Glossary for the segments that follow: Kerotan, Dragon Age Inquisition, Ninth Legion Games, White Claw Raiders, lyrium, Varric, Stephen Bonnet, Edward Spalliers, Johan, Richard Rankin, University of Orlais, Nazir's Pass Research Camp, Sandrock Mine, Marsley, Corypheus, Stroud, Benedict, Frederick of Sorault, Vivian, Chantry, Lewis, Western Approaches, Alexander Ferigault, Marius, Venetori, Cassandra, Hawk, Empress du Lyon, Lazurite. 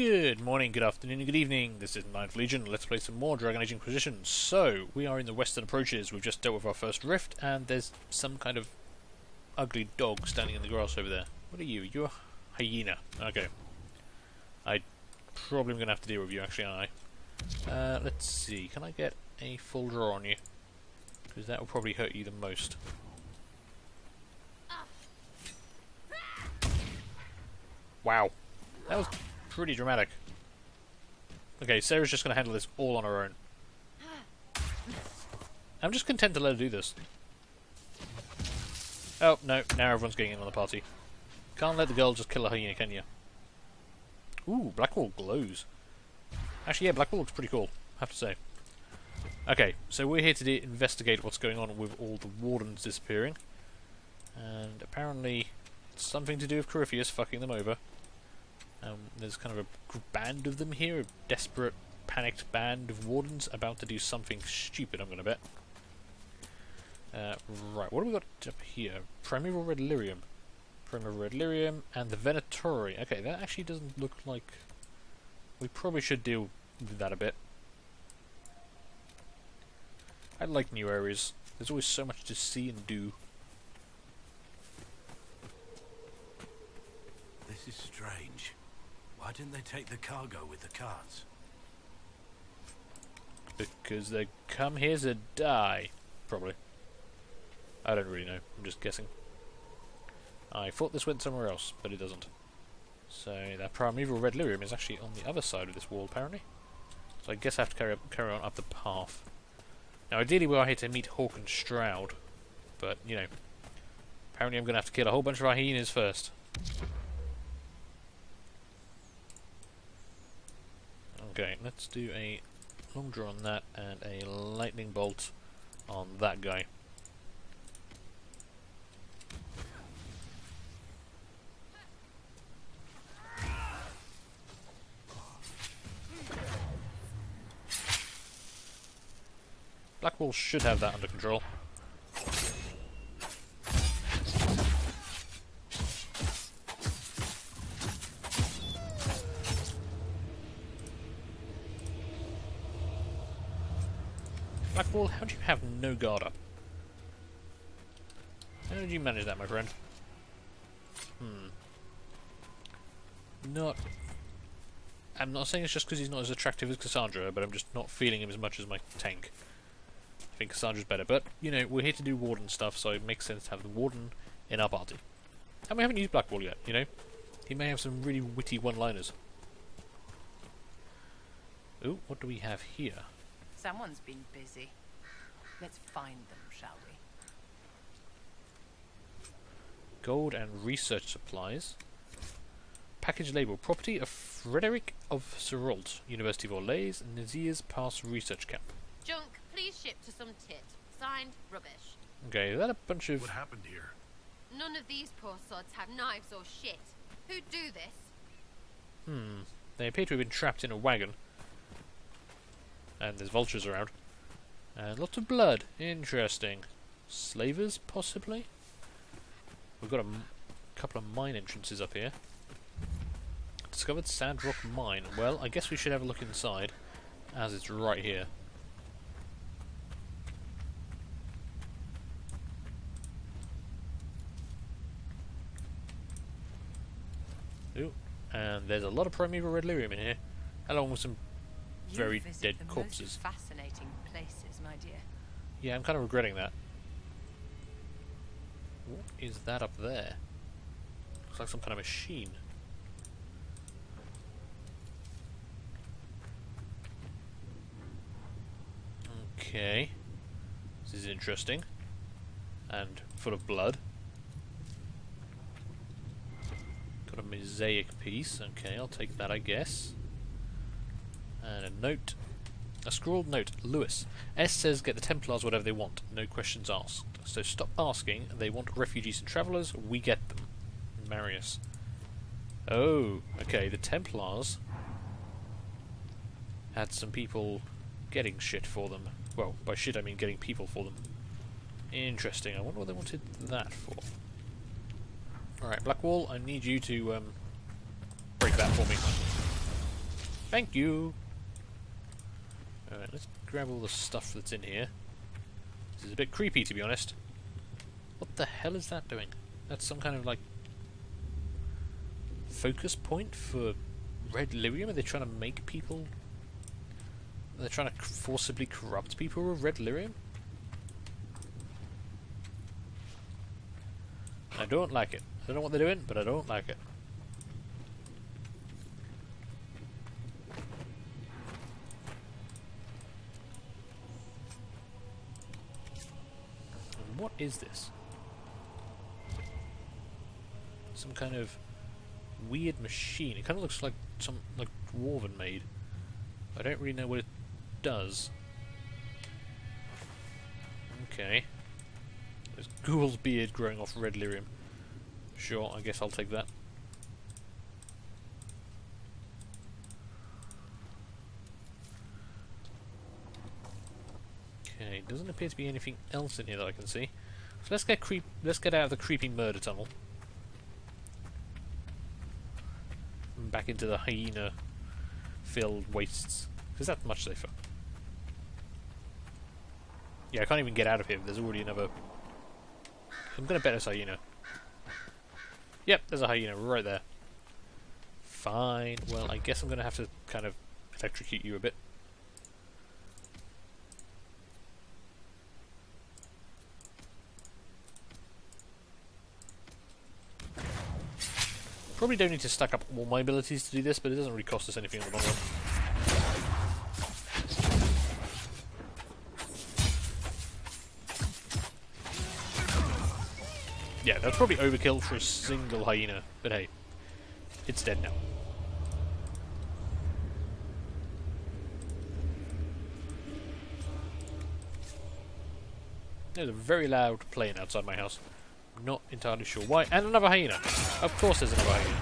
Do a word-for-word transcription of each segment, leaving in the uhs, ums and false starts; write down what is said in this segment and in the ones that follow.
Good morning, good afternoon, and good evening. This is Ninth Legion. Let's play some more Dragon Age Inquisition. So, we are in the Western Approaches. We've just dealt with our first rift, and there's some kind of ugly dog standing in the grass over there. What are you? You're a hyena. Okay. I probably am going to have to deal with you, actually, aren't I? Uh, let's see. Can I get a full draw on you? Because that will probably hurt you the most. Wow. That was pretty dramatic. Okay, Sarah's just going to handle this all on her own. I'm just content to let her do this. Oh, no, now everyone's getting in on the party. Can't let the girl just kill a hyena, can you? Ooh, Blackwall glows. Actually, yeah, Blackwall looks pretty cool, I have to say. Okay, so we're here to investigate what's going on with all the wardens disappearing. And apparently it's something to do with Corypheus fucking them over. Um, there's kind of a band of them here, a desperate, panicked band of wardens about to do something stupid, I'm going to bet. Uh, right, what have we got up here? Primeval Red Lyrium. Primeval Red Lyrium and the Venetori. Okay, that actually doesn't look like... We probably should deal with that a bit. I like new areas. There's always so much to see and do. This is strange. Why didn't they take the cargo with the carts? Because they come here to die, probably. I don't really know, I'm just guessing. I thought this went somewhere else, but it doesn't. So that primeval red lyrium is actually on the other side of this wall, apparently. So I guess I have to carry, up, carry on up the path. Now ideally we are here to meet Hawk and Stroud, but you know, apparently I'm going to have to kill a whole bunch of hyenas first. Okay, let's do a long draw on that and a lightning bolt on that guy. Blackwall should have that under control. Blackwall, how do you have no guard up? How did you manage that, my friend? Hmm. Not... I'm not saying it's just because he's not as attractive as Cassandra, but I'm just not feeling him as much as my tank. I think Cassandra's better, but, you know, we're here to do warden stuff, so it makes sense to have the warden in our party. And we haven't used Blackwall yet, you know? He may have some really witty one-liners. Ooh, what do we have here? Someone's been busy. Let's find them, shall we? Gold and research supplies. Package label. Property of Frederick of Sorault, University of Orlais, Nazir's Pass Research Camp. Junk, please ship to some tit. Signed, rubbish. Okay, is that a bunch of... What happened here? None of these poor sods have knives or shit. Who'd do this? Hmm. They appear to have been trapped in a wagon. And there's vultures around. And lots of blood. Interesting. Slavers, possibly? We've got a m couple of mine entrances up here. Discovered Sandrock Mine. Well, I guess we should have a look inside, as it's right here. Ooh. And there's a lot of primeval red lyrium in here, along with some very dead corpses. Fascinating places, my dear. Yeah, I'm kind of regretting that. What is that up there? Looks like some kind of machine. Okay. This is interesting. And full of blood. Got a mosaic piece. Okay, I'll take that, I guess. And a note. A scrawled note. Lewis. S says get the Templars whatever they want. No questions asked. So stop asking. They want refugees and travellers. We get them. Marius. Oh, okay. The Templars had some people getting shit for them. Well, by shit I mean getting people for them. Interesting. I wonder what they wanted that for. Alright, Blackwall, I need you to um, break that for me. Thank you! Alright, let's grab all the stuff that's in here. This is a bit creepy, to be honest. What the hell is that doing? That's some kind of, like, focus point for red lyrium? Are they trying to make people... They're trying to forcibly corrupt people with red lyrium? I don't like it. I don't know what they're doing, but I don't like it. And what is this? Some kind of weird machine. It kind of looks like some like dwarven made. I don't really know what it does. Okay. There's ghoul's beard growing off red lyrium. Sure, I guess I'll take that. Okay, doesn't appear to be anything else in here that I can see. So let's get creep let's get out of the creepy murder tunnel. And back into the hyena filled wastes. Because that's much safer. Yeah, I can't even get out of here. There's already another... I'm gonna bet it's hyena. Yep, there's a hyena right there. Fine. Well, I guess I'm going to have to kind of electrocute you a bit. Probably don't need to stack up all my abilities to do this, but it doesn't really cost us anything in the long run. Yeah, that's probably overkill for a single hyena, but hey, it's dead now. There's a very loud plane outside my house. I'm not entirely sure why. And another hyena! Of course there's another hyena.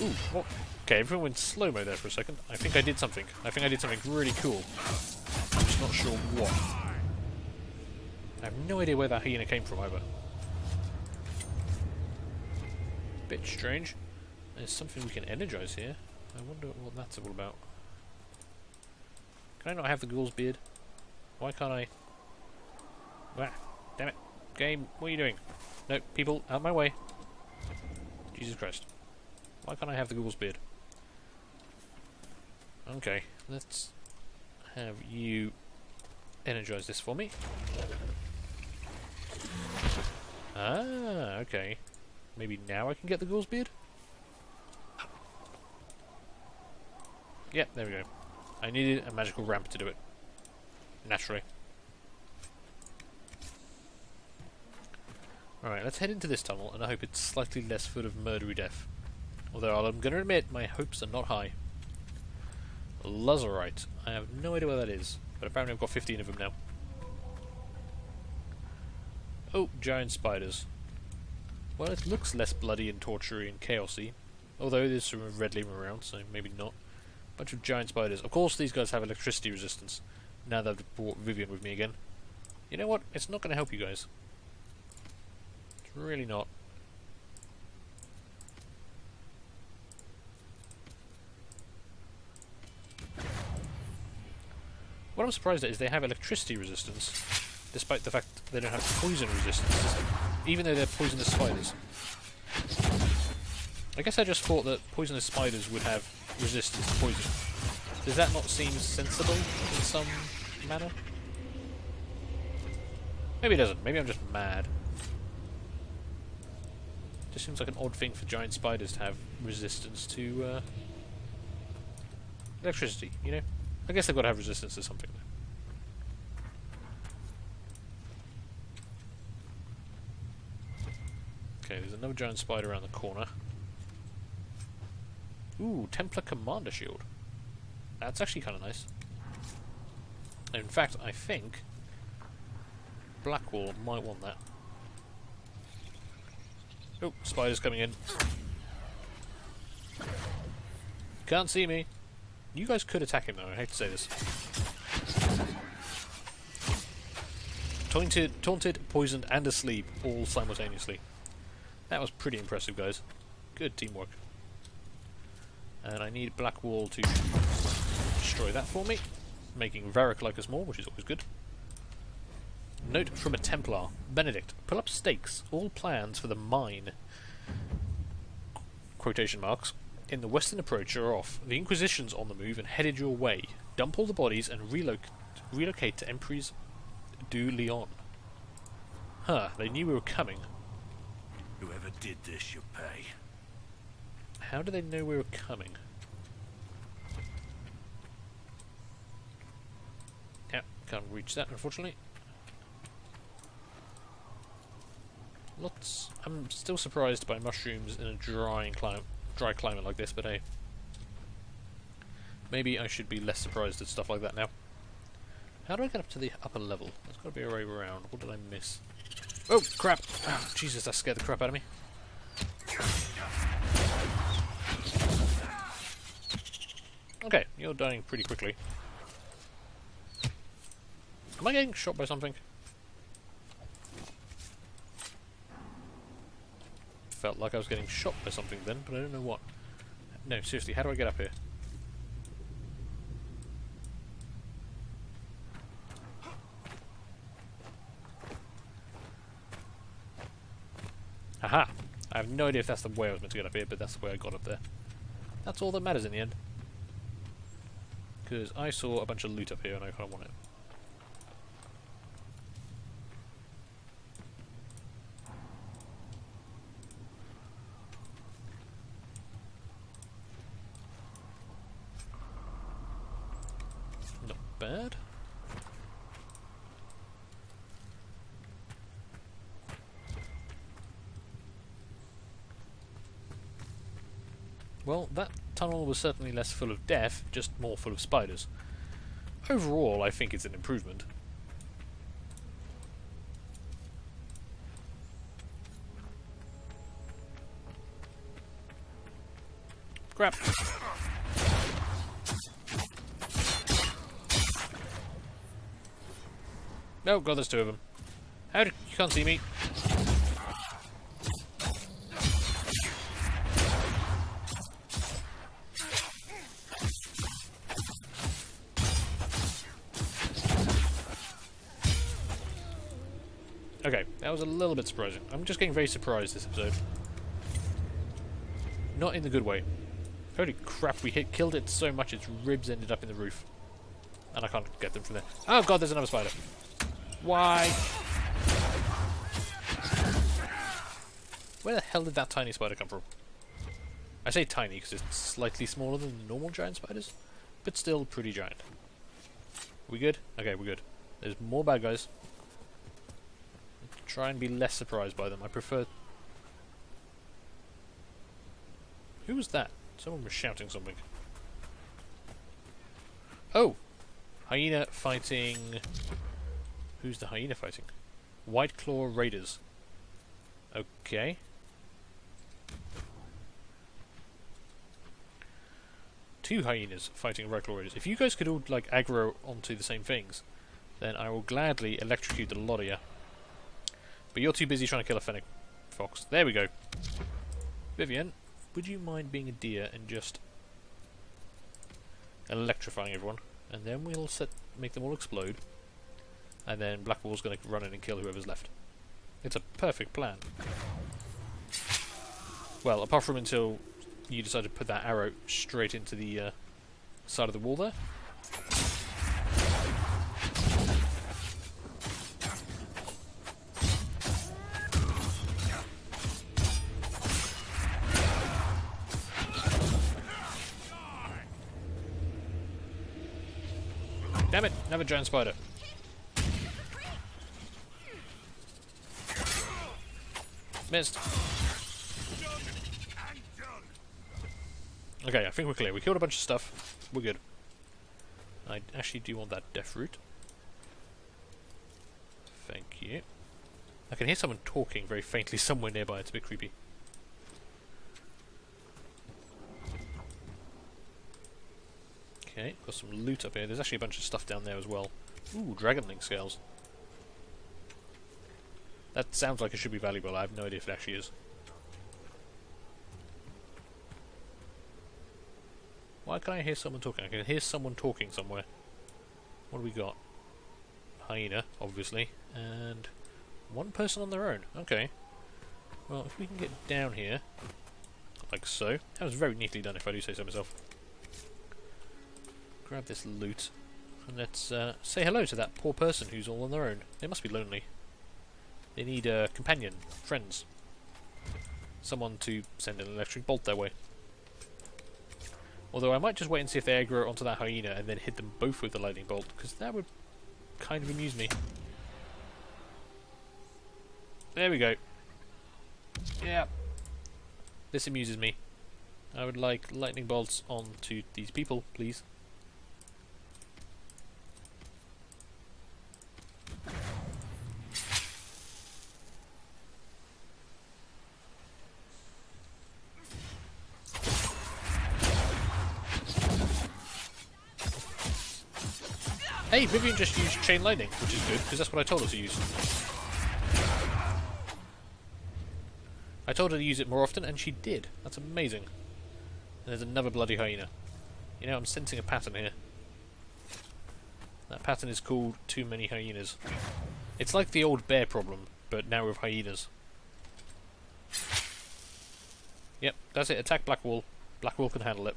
Ooh, what? Okay, everyone went slow-mo there for a second. I think I did something. I think I did something really cool. I'm just not sure what. I have no idea where that hyena came from either. Bit strange. There's something we can energize here. I wonder what that's all about. Can I not have the ghoul's beard? Why can't I? Ah, damn it. Game, what are you doing? No, people, out of my way. Jesus Christ. Why can't I have the ghoul's beard? Okay, let's have you energize this for me. Ah, okay. Maybe now I can get the ghoul's beard? Yep, there we go. I needed a magical ramp to do it. Naturally. Alright, let's head into this tunnel, and I hope it's slightly less full of murdery death. Although I'm going to admit, my hopes are not high. Lazurite. I have no idea where that is, but apparently I've got fifteen of them now. Oh, giant spiders. Well, it looks less bloody and tortury and chaosy, although there's some red lyrium around, so maybe not. Bunch of giant spiders. Of course these guys have electricity resistance, now that I've brought Vivian with me again. You know what? It's not going to help you guys. It's really not. What I'm surprised at is they have electricity resistance, despite the fact they don't have poison resistance, even though they're poisonous spiders. I guess I just thought that poisonous spiders would have resistance to poison. Does that not seem sensible in some manner? Maybe it doesn't. Maybe I'm just mad. Just seems like an odd thing for giant spiders to have resistance to uh, electricity, you know? I guess they've got to have resistance to something. Okay, there's another giant spider around the corner. Ooh, Templar Commander Shield. That's actually kind of nice. In fact, I think Blackwall might want that. Oh, spider's coming in. Can't see me. You guys could attack him though, I hate to say this. Taunted, taunted, poisoned, and asleep, all simultaneously. That was pretty impressive, guys. Good teamwork. And I need Black Wall to destroy that for me, making Varric like us more, which is always good. Note from a Templar. Benedict, pull up stakes. All plans for the mine. Quotation marks. In the Western Approach are off. The Inquisition's on the move and headed your way. Dump all the bodies and reloc relocate to Empress du Lyon. Huh, they knew we were coming. Whoever did this should pay. How do they know we were coming? Yeah, can't reach that, unfortunately. Lots. I'm still surprised by mushrooms in a dry climate, dry climate like this, but hey. Maybe I should be less surprised at stuff like that now. How do I get up to the upper level? There's got to be a way around. What did I miss? Oh, crap! Oh, Jesus, that scared the crap out of me. Okay, you're dying pretty quickly. Am I getting shot by something? Felt like I was getting shot by something then, but I don't know what. No, seriously, how do I get up here? Haha! I have no idea if that's the way I was meant to get up here, but that's the way I got up there. That's all that matters in the end. Because I saw a bunch of loot up here and I kind of want it. Bad. Well, that tunnel was certainly less full of death, just more full of spiders. Overall, I think it's an improvement. Crap! Oh god, there's two of them. How did you can't see me? Okay, that was a little bit surprising. I'm just getting very surprised this episode. Not in the good way. Holy crap, we hit killed it so much its ribs ended up in the roof. And I can't get them from there. Oh god, there's another spider. Why? Where the hell did that tiny spider come from? I say tiny because it's slightly smaller than normal giant spiders, but still pretty giant. We good? Okay, we're good. There's more bad guys. Try and be less surprised by them. I prefer... Who was that? Someone was shouting something. Oh! Hyena fighting... Who's the hyena fighting? White Claw Raiders. Okay. Two hyenas fighting White Claw Raiders. If you guys could all, like, aggro onto the same things, then I will gladly electrocute the lot of you. But you're too busy trying to kill a fennec fox. There we go. Vivian, would you mind being a deer and just electrifying everyone? And then we'll set, make them all explode. And then Blackwall's going to run in and kill whoever's left. It's a perfect plan. Well, apart from until you decide to put that arrow straight into the uh, side of the wall there. Damn it! Another giant spider. Missed. Okay, I think we're clear. We killed a bunch of stuff. We're good. I actually do want that death root. Thank you. I can hear someone talking very faintly somewhere nearby. It's a bit creepy. Okay, got some loot up here. There's actually a bunch of stuff down there as well. Ooh, dragonling scales. That sounds like it should be valuable. I have no idea if it actually is. Why can I hear someone talking? I can hear someone talking somewhere. What do we got? Hyena, obviously, and one person on their own. Okay. Well, if we can get down here, like so. That was very neatly done, if I do say so myself. Grab this loot, and let's uh, say hello to that poor person who's all on their own. They must be lonely. They need a companion, friends. Someone to send an electric bolt their way. Although I might just wait and see if they aggro onto that hyena and then hit them both with the lightning bolt, because that would kind of amuse me. There we go. Yeah. This amuses me. I would like lightning bolts onto these people, please. Hey, Vivian just used chain lightning, which is good, because that's what I told her to use. I told her to use it more often, and she did. That's amazing. And there's another bloody hyena. You know, I'm sensing a pattern here. That pattern is called too many hyenas. It's like the old bear problem, but now with hyenas. Yep, that's it. Attack Blackwall. Blackwall can handle it.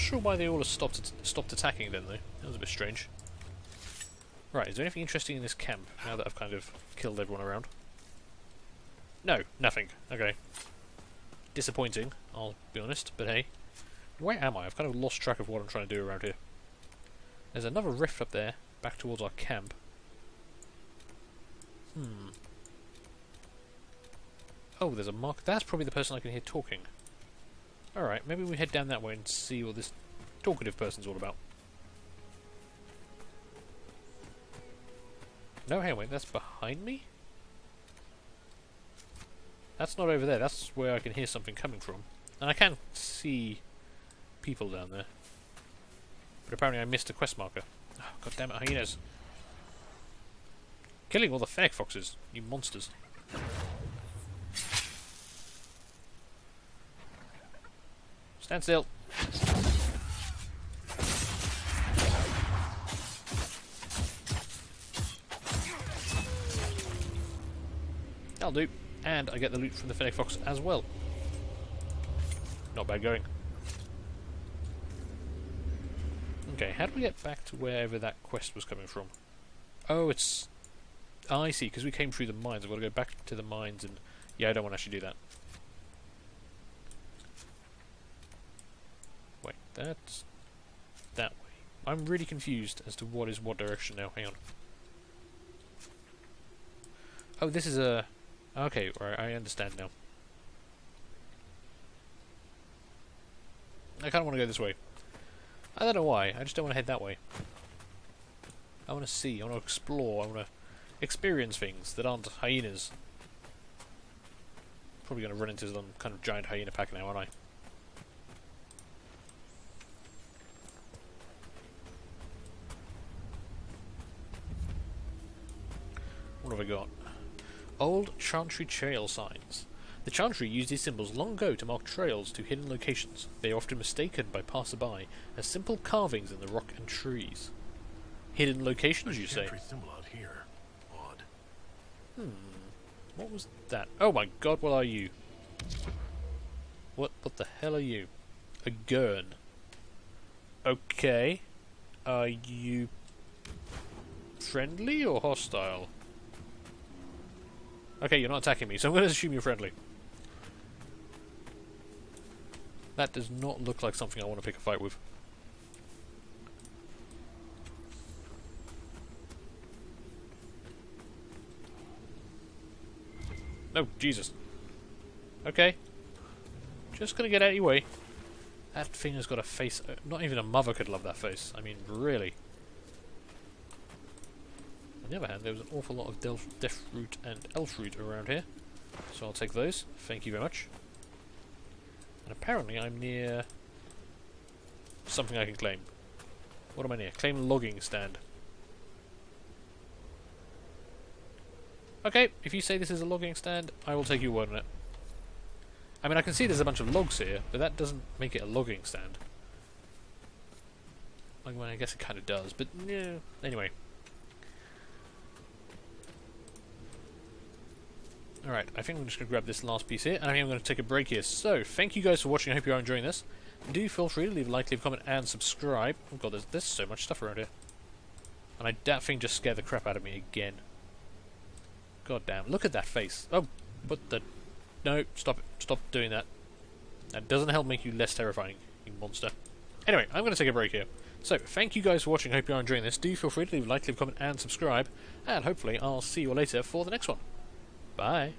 Sure why they all have stopped stopped attacking then though. That was a bit strange. Right, is there anything interesting in this camp now that I've kind of killed everyone around? No, nothing. Okay. Disappointing, I'll be honest, but hey. Where am I? I've kind of lost track of what I'm trying to do around here. There's another rift up there, back towards our camp. Hmm. Oh, there's a mark. That's probably the person I can hear talking. Alright, maybe we head down that way and see what this talkative person's all about. No, hang on, wait, that's behind me? That's not over there, that's where I can hear something coming from. And I can see people down there. But apparently I missed a quest marker. Oh, God damn it, hyenas. Killing all the fennec foxes, you monsters. Stand still. That'll do. And I get the loot from the fennec fox as well. Not bad going. Okay, how do we get back to wherever that quest was coming from? Oh, it's... Oh, I see, because we came through the mines. I've got to go back to the mines and... Yeah, I don't want to actually do that. That's that way. I'm really confused as to what is what direction now. Hang on. Oh, this is a... Okay, right, I understand now. I kind of want to go this way. I don't know why, I just don't want to head that way. I want to see, I want to explore, I want to experience things that aren't hyenas. Probably going to run into some kind of giant hyena pack now, aren't I? What have I got? Old Chantry trail signs. The Chantry used these symbols long ago to mark trails to hidden locations. They are often mistaken by passerby as simple carvings in the rock and trees. Hidden locations, you say? Chantry symbol out here. Odd. Hmm. What was that? Oh my God! What are you? What? What the hell are you? A gurn. Okay. Are you friendly or hostile? Okay, you're not attacking me, so I'm going to assume you're friendly. That does not look like something I want to pick a fight with. No, Jesus. Okay. Just going to get out of your way. That thing has got a face... Uh, not even a mother could love that face. I mean, really. On the other hand, there was an awful lot of death root and elf root around here, so I'll take those. Thank you very much. And apparently I'm near something I can claim. What am I near? Claim logging stand. Okay, if you say this is a logging stand, I will take your word on it. I mean, I can see there's a bunch of logs here, but that doesn't make it a logging stand. I mean, I guess it kind of does, but no. Anyway. Alright, I think I'm just going to grab this last piece here, and I think I'm going to take a break here. So, thank you guys for watching, I hope you are enjoying this. Do feel free to leave a like, leave a comment, and subscribe. Oh god, there's, there's so much stuff around here. And I, that thing just scared the crap out of me again. God damn, look at that face. Oh, what the... No, stop it. Stop doing that. That doesn't help make you less terrifying, you monster. Anyway, I'm going to take a break here. So, thank you guys for watching, hope you are enjoying this. Do feel free to leave a like, leave a comment, and subscribe. And hopefully I'll see you all later for the next one. Bye.